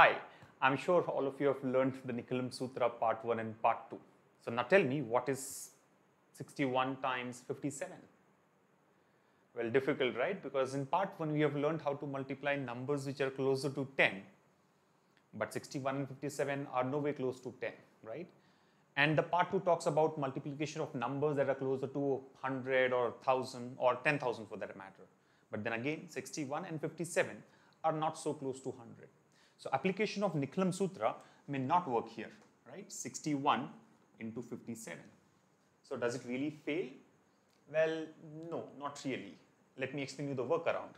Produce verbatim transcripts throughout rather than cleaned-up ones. Hi, I'm sure all of you have learned the Nikhilam Sutra part one and part two. So now tell me, what is sixty-one times fifty-seven? Well, difficult, right? Because in part one we have learned how to multiply numbers which are closer to ten. But sixty-one and fifty-seven are no way close to ten, right? And the part two talks about multiplication of numbers that are closer to one hundred or one thousand or ten thousand for that matter. But then again, sixty-one and fifty-seven are not so close to one hundred. So application of Nikhilam Sutra may not work here, right? sixty-one into fifty-seven. So does it really fail? Well, no, not really. Let me explain you the workaround.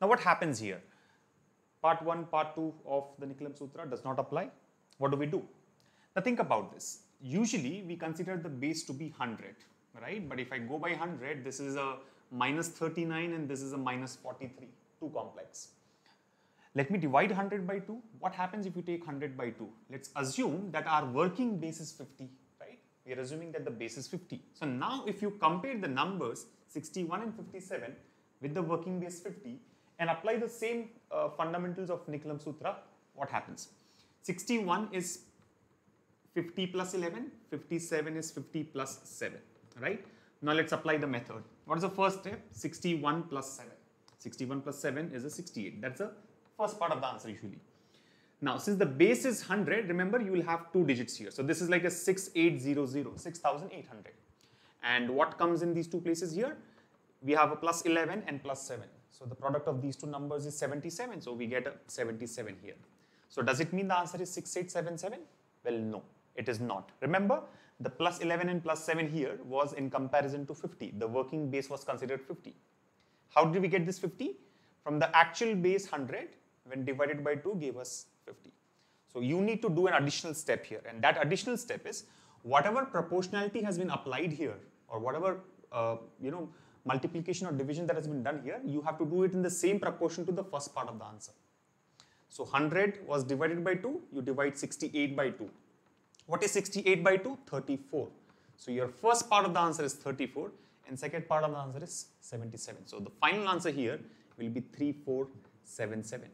Now what happens here? Part one, part two of the Nikhilam Sutra does not apply. What do we do? Now think about this. Usually we consider the base to be one hundred, right? But if I go by one hundred, this is a minus thirty-nine and this is a minus forty-three, too complex. Let me divide one hundred by two. What happens if you take one hundred by two? Let's assume that our working base is fifty, right? We are assuming that the base is fifty. So now if you compare the numbers sixty-one and fifty-seven with the working base fifty and apply the same uh, fundamentals of Nikhilam Sutra, what happens? sixty-one is fifty plus eleven, fifty-seven is fifty plus seven, right? Now let's apply the method. What is the first step? sixty-one plus seven. sixty-one plus seven is a sixty-eight. That's a first part of the answer usually. Now, since the base is one hundred, remember you will have two digits here. So this is like a sixty-eight hundred, six thousand eight hundred. And what comes in these two places here? We have a plus eleven and plus seven. So the product of these two numbers is seventy-seven. So we get a seventy-seven here. So does it mean the answer is sixty-eight seventy-seven? Well, no, it is not. Remember, the plus eleven and plus seven here was in comparison to fifty. The working base was considered fifty. How did we get this fifty? From the actual base one hundred, when divided by two gave us fifty. So you need to do an additional step here, and that additional step is whatever proportionality has been applied here or whatever uh, you know multiplication or division that has been done here, you have to do it in the same proportion to the first part of the answer. So one hundred was divided by two, you divide sixty-eight by two. What is sixty-eight by two? thirty-four. So your first part of the answer is thirty-four and second part of the answer is seventy-seven. So the final answer here will be thirty-four seventy-seven.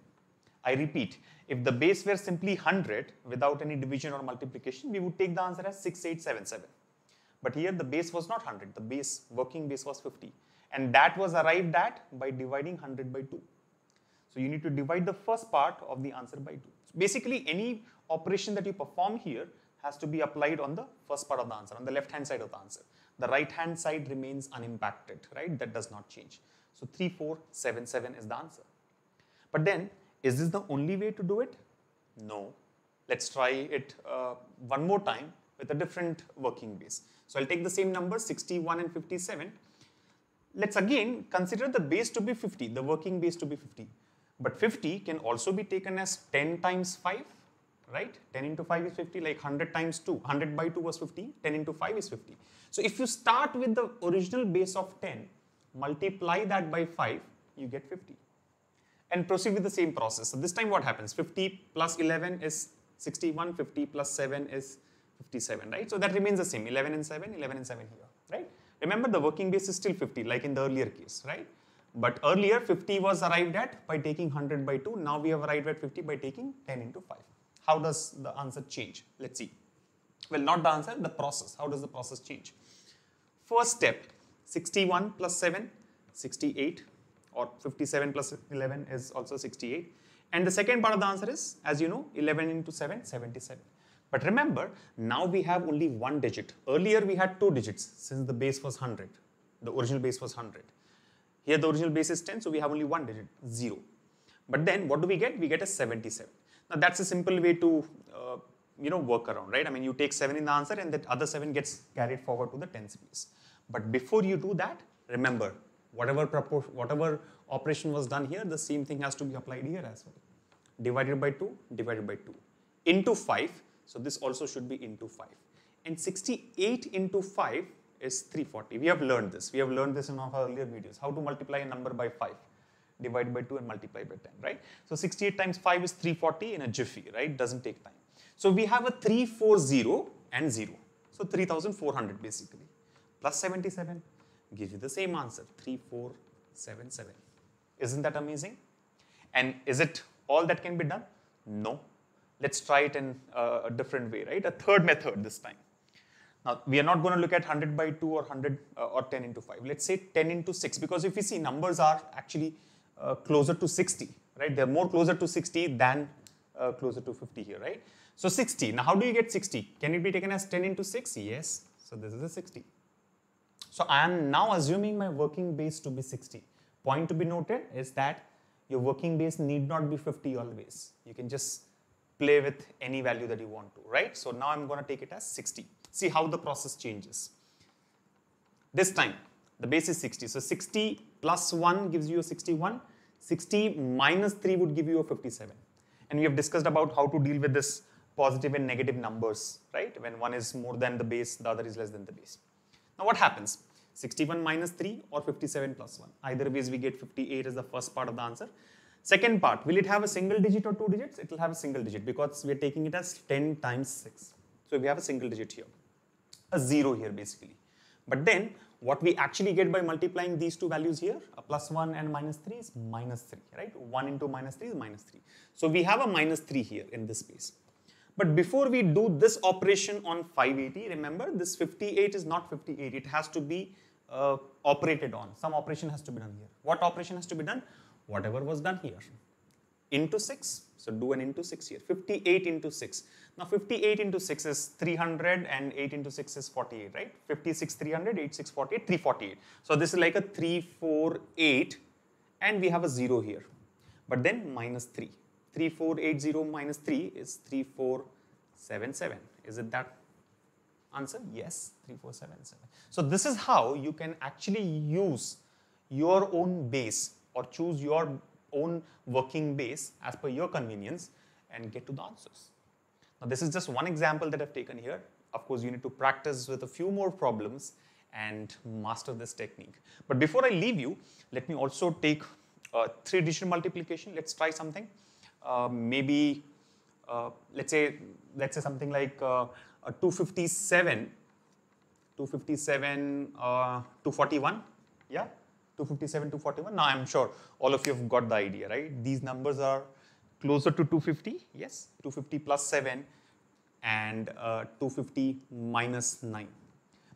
I repeat, if the base were simply one hundred without any division or multiplication, we would take the answer as sixty-eight seventy-seven. But here the base was not one hundred, the base, working base was fifty. And that was arrived at by dividing one hundred by two. So you need to divide the first part of the answer by two. So basically any operation that you perform here has to be applied on the first part of the answer, on the left hand side of the answer. The right hand side remains unimpacted, right? That does not change. So thirty-four seventy-seven is the answer. But then, is this the only way to do it? No. Let's try it uh, one more time with a different working base. So I'll take the same number, sixty-one and fifty-seven. Let's again consider the base to be fifty, the working base to be fifty. But fifty can also be taken as ten times five, right? ten into five is fifty, like one hundred times two. one hundred by two was fifty, ten into five is fifty. So if you start with the original base of ten, multiply that by five, you get fifty. And proceed with the same process. So this time what happens? fifty plus eleven is sixty-one, fifty plus seven is fifty-seven, right? So that remains the same, eleven and seven, eleven and seven here, right? Remember, the working base is still fifty, like in the earlier case, right? But earlier, fifty was arrived at by taking one hundred by two. Now we have arrived at fifty by taking ten into five. How does the answer change? Let's see. Well, not the answer, the process. How does the process change? First step, sixty-one plus seven, sixty-eight, or fifty-seven plus eleven is also sixty-eight. And the second part of the answer is, as you know, eleven into seven, seventy-seven. But remember, now we have only one digit. Earlier we had two digits since the base was one hundred. The original base was one hundred. Here the original base is ten, so we have only one digit, zero. But then what do we get? We get a seventy-seven. Now that's a simple way to uh, you know, work around, right? I mean, you take seven in the answer and that other seven gets carried forward to the tens place. But before you do that, remember, whatever proportion, whatever operation was done here, the same thing has to be applied here as well. Divided by two, divided by two. Into five, so this also should be into five. And sixty-eight into five is three hundred forty. We have learned this. We have learned this in one of our earlier videos, how to multiply a number by five. Divide by two and multiply by ten, right? So sixty-eight times five is three hundred forty in a jiffy, right? Doesn't take time. So we have a three, four, zero and zero. So three thousand four hundred basically. Plus seventy-seven gives you the same answer, thirty-four seventy-seven. Isn't that amazing? And is it all that can be done? No. Let's try it in uh, a different way, right? A third method this time. Now, we are not going to look at one hundred by two or one hundred uh, or ten into five. Let's say ten into six, because if you see, numbers are actually uh, closer to sixty, right? They're more closer to sixty than uh, closer to fifty here, right? So sixty. Now, how do you get sixty? Can it be taken as ten into six? Yes. So this is a sixty. So I am now assuming my working base to be sixty. Point to be noted is that your working base need not be fifty always. You can just play with any value that you want to, right? So now I'm going to take it as sixty. See how the process changes. This time, the base is sixty. So sixty plus one gives you a sixty-one. sixty minus three would give you a fifty-seven. And we have discussed about how to deal with this positive and negative numbers, right? When one is more than the base, the other is less than the base. Now what happens? sixty-one minus three or fifty-seven plus one. Either ways we get fifty-eight as the first part of the answer. Second part, will it have a single digit or two digits? It will have a single digit because we are taking it as ten times six. So we have a single digit here, a zero here basically. But then what we actually get by multiplying these two values here, a plus one and minus three is minus three, right? one into minus three is minus three. So we have a minus three here in this space. But before we do this operation on five eighty, remember this fifty-eight is not fifty-eight. It has to be uh, operated on. Some operation has to be done here. What operation has to be done? Whatever was done here. Into six. So do an into six here. fifty-eight into six. Now fifty-eight into six is three hundred and eight into six is forty-eight, right? fifty-six, three hundred, eighty-six, forty-eight, three forty-eight. So this is like a three, four, eight and we have a zero here. But then minus three. three four eight zero minus three is three four seven seven. Is it that answer? Yes, three four seven seven. So this is how you can actually use your own base or choose your own working base as per your convenience and get to the answers. Now this is just one example that I've taken here. Of course, you need to practice with a few more problems and master this technique. But before I leave you, let me also take uh, three-digit multiplication. Let's try something. Uh, maybe uh, let's say let's say something like uh, a two fifty-seven, two fifty-seven, uh, two forty-one, yeah, two fifty-seven, two forty-one. Now I'm sure all of you have got the idea, right? These numbers are closer to two fifty, yes, two fifty plus seven and uh, two fifty minus nine.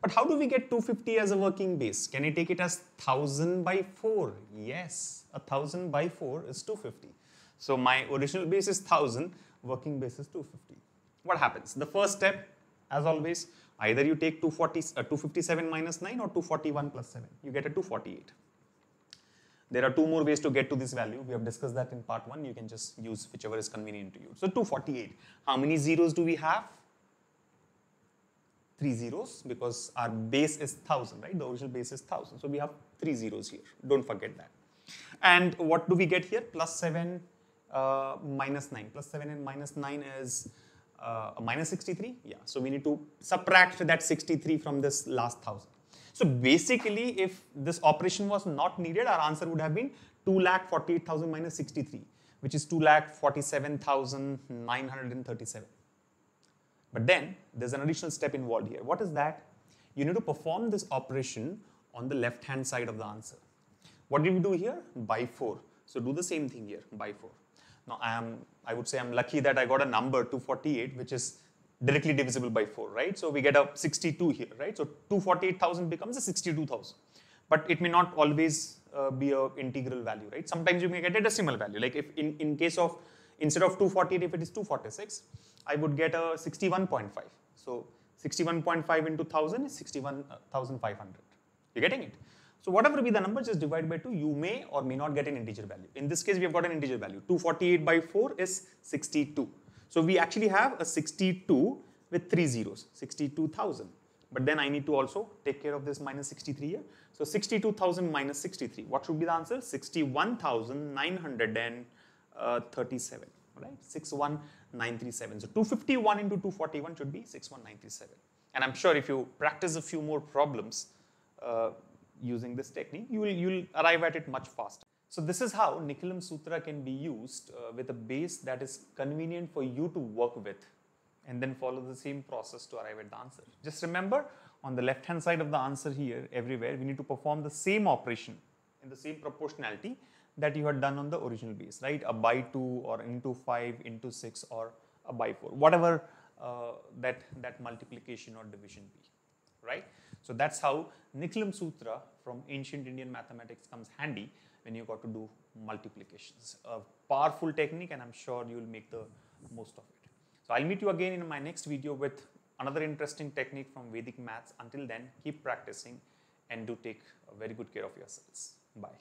But how do we get two fifty as a working base? Can I take it as one thousand by four? Yes, one thousand by four is two fifty. So my original base is one thousand, working base is two fifty. What happens? The first step, as always, either you take two forty, uh, two fifty-seven minus nine or two forty-one plus seven. You get a two forty-eight. There are two more ways to get to this value. We have discussed that in part one. You can just use whichever is convenient to you. So two forty-eight. How many zeros do we have? Three zeros, because our base is one thousand, right? The original base is one thousand. So we have three zeros here. Don't forget that. And what do we get here? Plus seven. Uh, minus nine. Plus seven and minus nine is uh, minus sixty-three. Yeah, so we need to subtract that sixty-three from this last one thousand. So basically, if this operation was not needed, our answer would have been two lakh forty-eight thousand minus sixty-three, which is two lakh forty-seven thousand nine hundred thirty-seven. But then there's an additional step involved here. What is that? You need to perform this operation on the left-hand side of the answer. What did we do here? By four. So do the same thing here, by four. Now, I am, I would say I'm lucky that I got a number two forty-eight, which is directly divisible by four, right? So we get a sixty-two here, right? So two hundred forty-eight thousand becomes a sixty-two thousand. But it may not always uh, be an integral value, right? Sometimes you may get a decimal value. Like if in, in case of, instead of two forty-eight, if it is two forty-six, I would get a sixty-one point five. So sixty-one point five into one thousand is sixty-one thousand five hundred. You're getting it? So whatever be the number, just divide by two, you may or may not get an integer value. In this case, we have got an integer value. two forty-eight by four is sixty-two. So we actually have a sixty-two with three zeros, sixty-two thousand. But then I need to also take care of this minus sixty-three here. So sixty-two thousand minus sixty-three. What should be the answer? sixty-one thousand nine hundred thirty-seven, right? sixty-one thousand nine hundred thirty-seven. So two fifty-one into two forty-one should be sixty-one thousand nine hundred thirty-seven. And I'm sure if you practice a few more problems, uh, using this technique, you will, you'll arrive at it much faster. So this is how Nikhilam Sutra can be used uh, with a base that is convenient for you to work with and then follow the same process to arrive at the answer. Just remember, on the left hand side of the answer here, everywhere, we need to perform the same operation in the same proportionality that you had done on the original base, right? A by two or into five, into six or a by four, whatever uh, that, that multiplication or division be, right? So that's how Nikhilam Sutra from ancient Indian mathematics comes handy when you got to do multiplications. A powerful technique, and I'm sure you will make the most of it. So I'll meet you again in my next video with another interesting technique from Vedic maths. Until then, keep practicing and do take very good care of yourselves. Bye.